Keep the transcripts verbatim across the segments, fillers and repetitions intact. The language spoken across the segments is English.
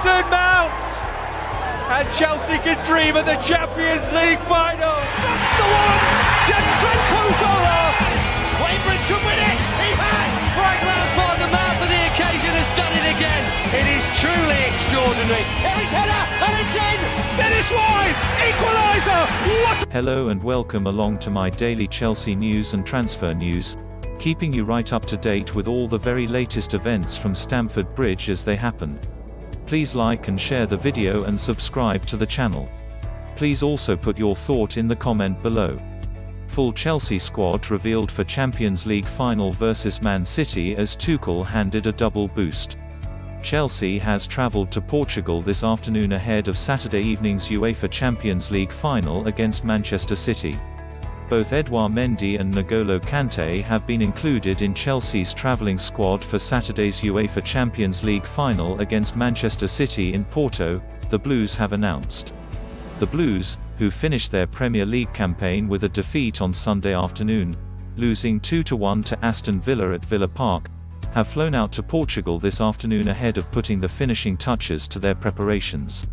Mason Mount! And Chelsea can dream of the Champions League final! That's the one! Denko Zola! Weybridge could win it! He has! Frank Lampard, the man for the occasion, has done it again! It is truly extraordinary! Terry's header, and it's in! Dennis Wise! Equaliser! What? Hello and welcome along to my daily Chelsea news and transfer news, keeping you right up to date with all the very latest events from Stamford Bridge as they happen. Please like and share the video and subscribe to the channel. Please also put your thought in the comment below. Full Chelsea squad revealed for Champions League final versus Man City as Tuchel handed a double boost. Chelsea has travelled to Portugal this afternoon ahead of Saturday evening's UEFA Champions League final against Manchester City. Both Edouard Mendy and N'Golo Kante have been included in Chelsea's travelling squad for Saturday's UEFA Champions League final against Manchester City in Porto, the Blues have announced. The Blues, who finished their Premier League campaign with a defeat on Sunday afternoon, losing two to one to Aston Villa at Villa Park, have flown out to Portugal this afternoon ahead of putting the finishing touches to their preparations.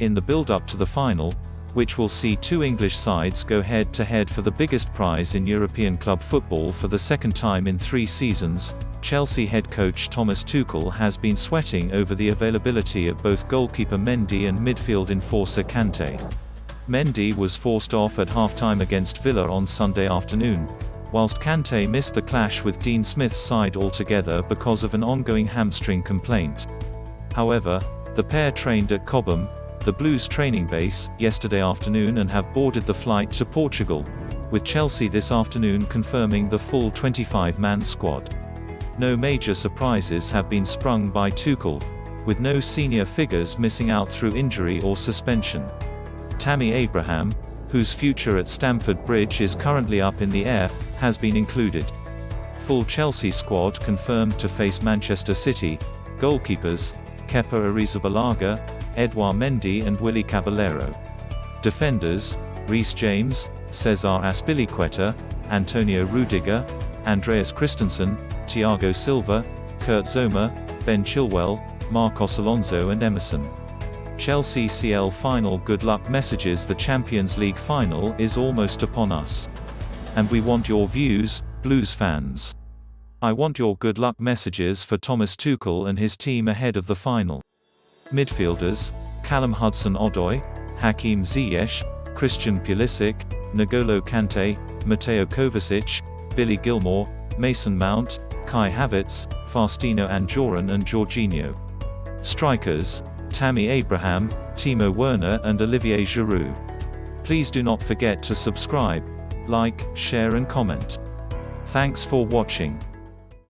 In the build-up to the final, which will see two English sides go head-to-head for the biggest prize in European club football for the second time in three seasons, Chelsea head coach Thomas Tuchel has been sweating over the availability of both goalkeeper Mendy and midfield enforcer Kante. Mendy was forced off at half-time against Villa on Sunday afternoon, whilst Kante missed the clash with Dean Smith's side altogether because of an ongoing hamstring complaint. However, the pair trained at Cobham, the Blues training base, yesterday afternoon and have boarded the flight to Portugal, with Chelsea this afternoon confirming the full twenty-five man squad. No major surprises have been sprung by Tuchel, with no senior figures missing out through injury or suspension. Tammy Abraham, whose future at Stamford Bridge is currently up in the air, has been included. Full Chelsea squad confirmed to face Manchester City, goalkeepers, Kepa Arizabalaga, Edouard Mendy and Willy Caballero. Defenders, Reece James, Cesar Azpilicueta, Antonio Rudiger, Andreas Christensen, Thiago Silva, Kurt Zouma, Ben Chilwell, Marcos Alonso and Emerson. Chelsea C L final good luck messages. The Champions League final is almost upon us. And we want your views, Blues fans. I want your good luck messages for Thomas Tuchel and his team ahead of the final. Midfielders, Callum Hudson-Odoi, Hakim Ziyech, Christian Pulisic, N'Golo Kante, Mateo Kovacic, Billy Gilmore, Mason Mount, Kai Havertz, Faustino Anjorin and Jorginho. Strikers, Tammy Abraham, Timo Werner and Olivier Giroud. Please do not forget to subscribe, like, share and comment. Thanks for watching.